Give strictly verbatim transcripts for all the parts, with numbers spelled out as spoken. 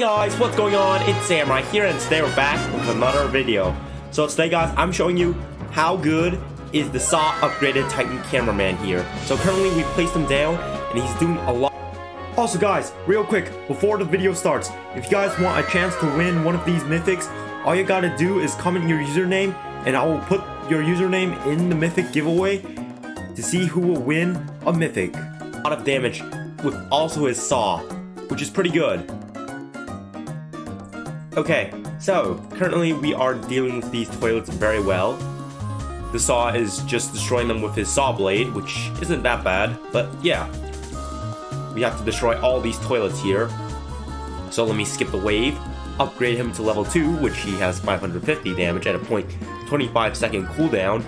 Hi guys, what's going on? It's Sam right here, and today we're back with another video. So today guys, I'm showing you how good is the SAW upgraded Titan cameraman here. So currently we placed him down and he's doing a lot. Also guys, real quick, before the video starts, if you guys want a chance to win one of these mythics, all you gotta do is comment your username and I will put your username in the mythic giveaway to see who will win a mythic. A lot of damage with also his SAW, which is pretty good. Okay, so currently we are dealing with these toilets very well. The SAW is just destroying them with his SAW blade, which isn't that bad, but yeah. We have to destroy all these toilets here. So let me skip the wave, upgrade him to level two, which he has five hundred fifty damage at a zero point two five second cooldown,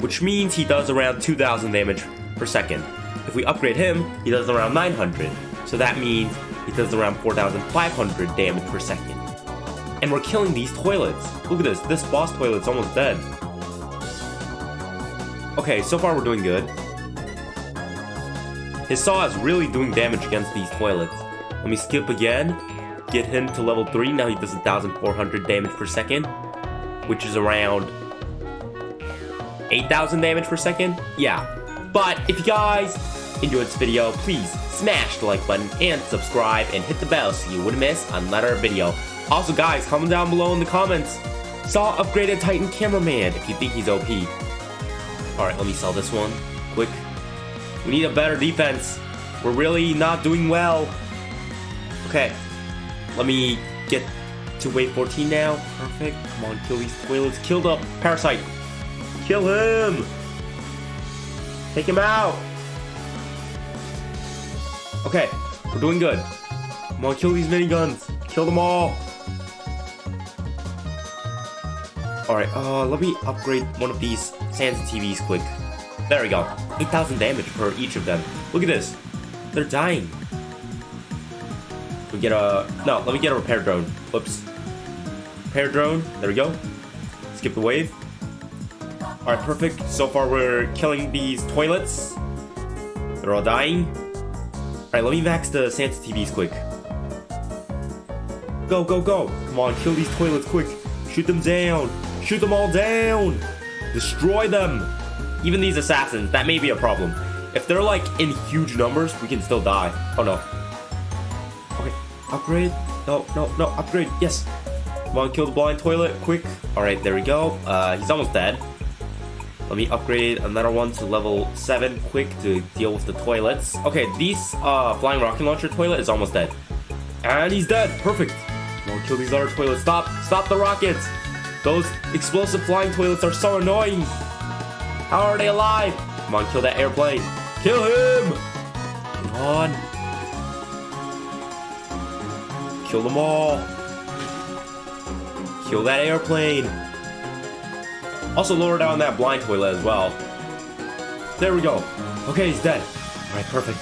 which means he does around two thousand damage per second. If we upgrade him, he does around nine hundred, so that means he does around four thousand five hundred damage per second. And we're killing these toilets. Look at this, this boss toilet's almost dead. Okay, so far we're doing good. His SAW is really doing damage against these toilets. Let me skip again, get him to level three, now he does one thousand four hundred damage per second, which is around eight thousand damage per second, yeah. But if you guys enjoyed this video, please smash the like button and subscribe and hit the bell so you wouldn't miss another video. Also guys, comment down below in the comments, SAW upgraded Titan cameraman if you think he's O P. Alright, let me sell this one quick. We need a better defense. We're really not doing well. Okay, let me get to wave fourteen now. Perfect. Come on, kill these toilets. Kill the parasite. Kill him. Take him out! Okay, we're doing good. Come on, kill these miniguns. Kill them all. Alright, uh, let me upgrade one of these Sansa T Vs quick. There we go. eight thousand damage per each of them. Look at this. They're dying. We get a... No, let me get a repair drone. Whoops. Repair drone. There we go. Skip the wave. Alright, perfect. So far we're killing these toilets. They're all dying. Alright, let me max the Sansa T Vs quick. Go, go, go! Come on, kill these toilets quick. Shoot them down. Shoot them all down. Destroy them. Even these assassins, that may be a problem. If they're like in huge numbers, we can still die. Oh no. Okay, upgrade. No, no, no, upgrade. Yes. Come on, kill the blind toilet quick. Alright, there we go. Uh, he's almost dead. Let me upgrade another one to level seven quick to deal with the toilets. Okay, these uh, flying rocket launcher toilet is almost dead. And he's dead. Perfect. Come on, kill these other toilets. Stop. Stop the rockets. Those explosive flying toilets are so annoying. How are they alive? Come on, kill that airplane. Kill him. Come on. Kill them all. Kill that airplane. Also lower down that blind toilet as well. There we go. Okay, he's dead. Alright, perfect.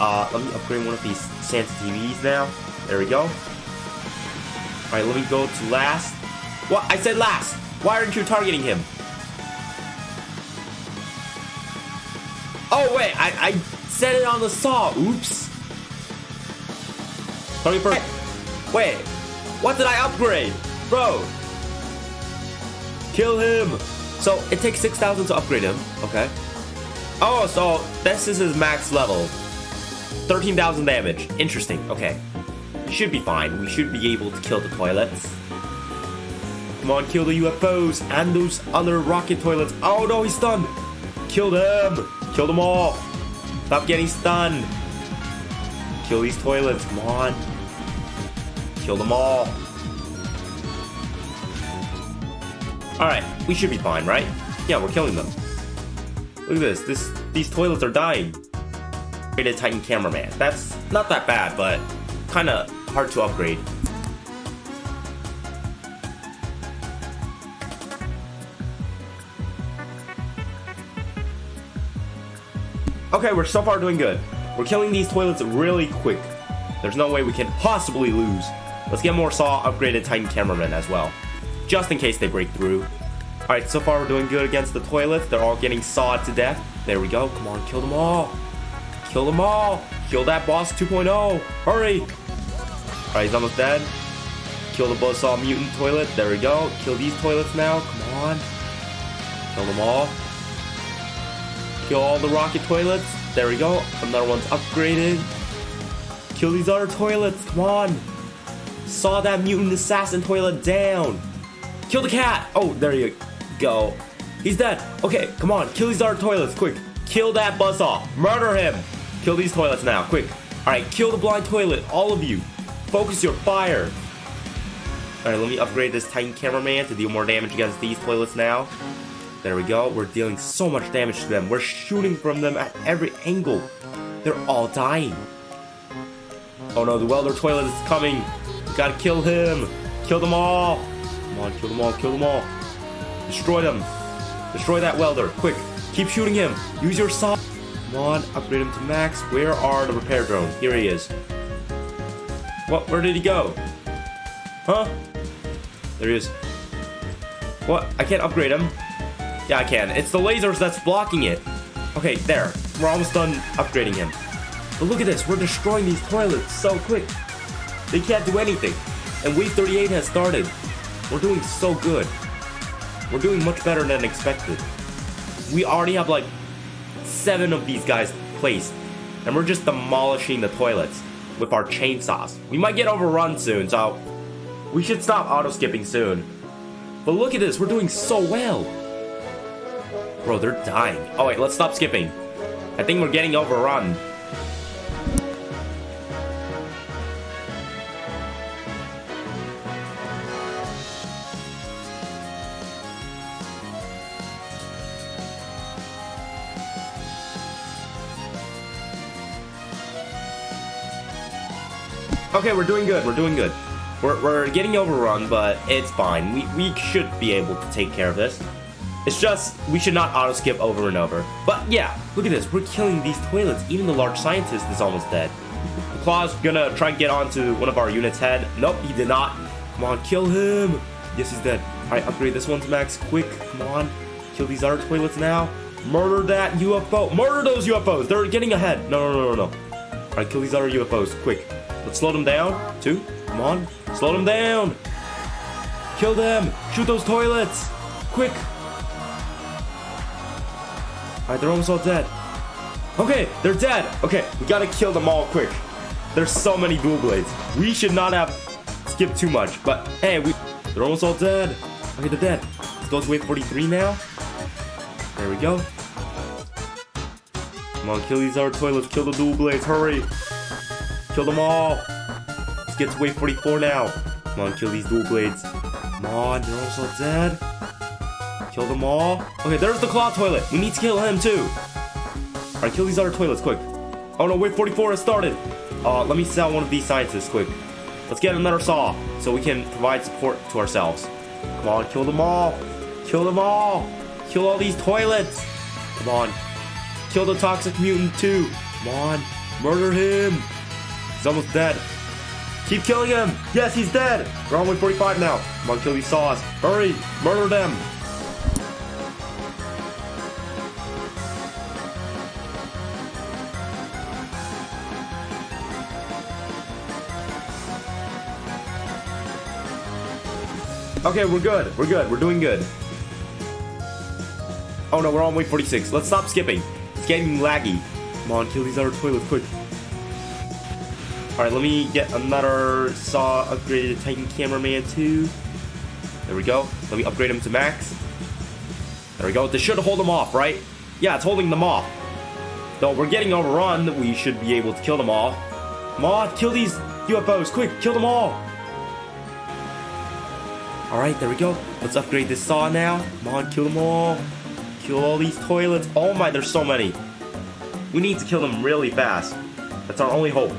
Uh, let me upgrade one of these Sansa T Vs now. There we go. Alright, let me go to last. What? I said last! Why aren't you targeting him? Oh wait, I, I said it on the SAW. Oops. Target first. Hey. Wait, what did I upgrade? Bro. Kill him! So, it takes six thousand to upgrade him. Okay. Oh, so this is his max level. thirteen thousand damage. Interesting. Okay. He should be fine. We should be able to kill the toilets. Come on, kill the U F Os and those other rocket toilets. Oh no, he's stunned! Kill them! Kill them all! Stop getting stunned! Kill these toilets. Come on. Kill them all. Alright, we should be fine, right? Yeah, we're killing them. Look at this. This these toilets are dying. Upgraded Titan cameraman. That's not that bad, but kinda hard to upgrade. Okay, we're so far doing good. We're killing these toilets really quick. There's no way we can possibly lose. Let's get more SAW upgraded Titan cameraman as well, just in case they break through. Alright, so far we're doing good against the toilets. They're all getting sawed to death. There we go. Come on, kill them all. Kill them all. Kill that boss two point oh. Hurry. Alright, he's almost dead. Kill the buzzsaw mutant toilet. There we go. Kill these toilets now. Come on. Kill them all. Kill all the rocket toilets. There we go. Another one's upgraded. Kill these other toilets. Come on. Saw that mutant assassin toilet down. Kill the cat. Oh, there you go. He's dead. Okay, come on. Kill these other toilets. Quick. Kill that buzzsaw. Murder him. Kill these toilets now. Quick. Alright, kill the blind toilet. All of you. Focus your fire. Alright, let me upgrade this Titan cameraman to deal more damage against these toilets now. There we go. We're dealing so much damage to them. We're shooting from them at every angle. They're all dying. Oh no, the welder toilet is coming. We gotta kill him. Kill them all. Come on, kill them all. Kill them all. Destroy them. Destroy that welder. Quick. Keep shooting him. Use your saw. Come on, upgrade him to max. Where are the repair drones? Here he is. What? Where did he go? Huh? There he is. What? I can't upgrade him. Yeah, I can. It's the lasers that's blocking it. Okay, there. We're almost done upgrading him. But look at this. We're destroying these toilets so quick. They can't do anything. And Wave thirty-eight has started. We're doing so good. We're doing much better than expected. We already have like seven of these guys placed. And we're just demolishing the toilets with our chainsaws. We might get overrun soon, so we should stop auto-skipping soon. But look at this. We're doing so well. Bro, they're dying. Oh wait, let's stop skipping. I think we're getting overrun. Okay, we're doing good. We're doing good. We're, we're getting overrun, but it's fine. We, we should be able to take care of this. It's just, we should not auto-skip over and over. But yeah, look at this. We're killing these toilets. Even the large scientist is almost dead. The Claw's gonna try and get onto one of our unit's head. Nope, he did not. Come on, kill him. Yes, he's dead. Alright, upgrade this one to max. Quick, come on. Kill these other toilets now. Murder that U F O. Murder those U F Os. They're getting ahead. No, no, no, no, no. Alright, kill these other U F Os. Quick. Let's slow them down. Two. Come on. Slow them down. Kill them. Shoot those toilets. Quick. Alright, they're almost all dead. Okay, they're dead. Okay, we gotta kill them all quick. There's so many blue blades. We should not have skipped too much, but hey, we they're almost all dead. Okay, they're dead. Let's go to wave forty-three now. There we go. Come on, kill these other toilets. Kill the dual blades. Hurry. Kill them all. Let's get to wave forty-four now. Come on, kill these dual blades. Come on, they're almost all dead. Kill them all. Okay, there's the claw toilet. We need to kill him too. Alright, kill these other toilets quick. Oh no, wave forty-four has started. Uh, let me sell one of these scientists quick. Let's get another saw so we can provide support to ourselves. Come on, kill them all. Kill them all. Kill all these toilets. Come on. Kill the toxic mutant too. Come on. Murder him. He's almost dead. Keep killing him. Yes, he's dead. We're on wave forty-five now. Come on, kill these saws. Hurry. Murder them. Okay, we're good. We're good. We're doing good. Oh no, we're on wave forty-six. Let's stop skipping. It's getting laggy. Come on, kill these other toilets quick. Alright, let me get another saw upgraded Titan cameraman too. There we go. Let me upgrade him to max. There we go. This should hold them off, right? Yeah, it's holding them off. Though we're getting overrun, we should be able to kill them all. Come on, kill these U F Os. Quick, kill them all. Alright, there we go. Let's upgrade this saw now. Come on, kill them all. Kill all these toilets. Oh my, there's so many. We need to kill them really fast. That's our only hope.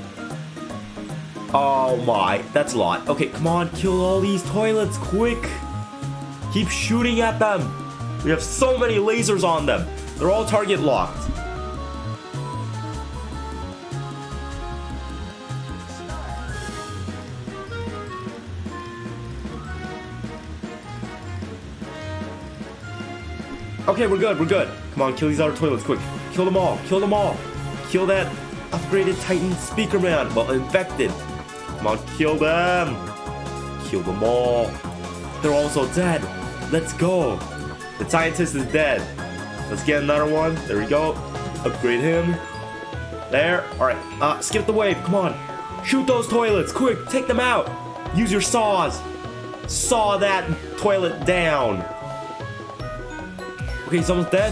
Oh my, that's a lot. Okay, come on, kill all these toilets, quick. Keep shooting at them. We have so many lasers on them. They're all target locked. Okay, we're good, we're good. Come on, kill these other toilets quick. Kill them all, kill them all. Kill that upgraded Titan speaker man. Well, infected. Come on, kill them. Kill them all. They're also dead. Let's go. The scientist is dead. Let's get another one. There we go. Upgrade him. There. Alright. Uh, skip the wave. Come on. Shoot those toilets. Quick. Take them out. Use your saws. Saw that toilet down. Okay, someone's dead.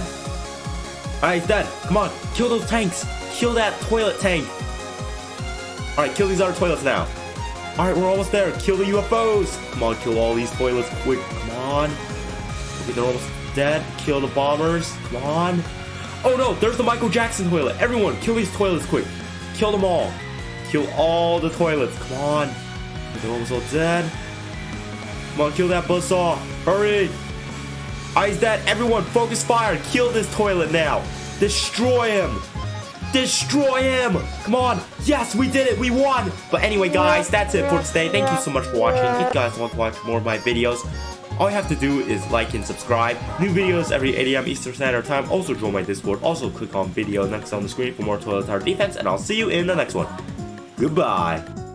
Alright, he's dead. Come on. Kill those tanks. Kill that toilet tank. Alright, kill these other toilets now. Alright, we're almost there. Kill the U F Os. Come on, kill all these toilets quick. Come on. Okay, they're almost dead. Kill the bombers. Come on. Oh no, there's the Michael Jackson toilet. Everyone, kill these toilets quick. Kill them all. Kill all the toilets. Come on. They're almost all dead. Come on, kill that buzzsaw. Hurry. Alright, he's dead. Everyone, focus fire. Kill this toilet now. Destroy him. Destroy him! Come on! Yes, we did it! We won! But anyway, guys, that's it for today. Thank you so much for watching. If you guys want to watch more of my videos, all you have to do is like and subscribe. New videos every eight A M Eastern Standard Time. Also join my Discord. Also click on video next on the screen for more Toilet Tower Defense. And I'll see you in the next one. Goodbye!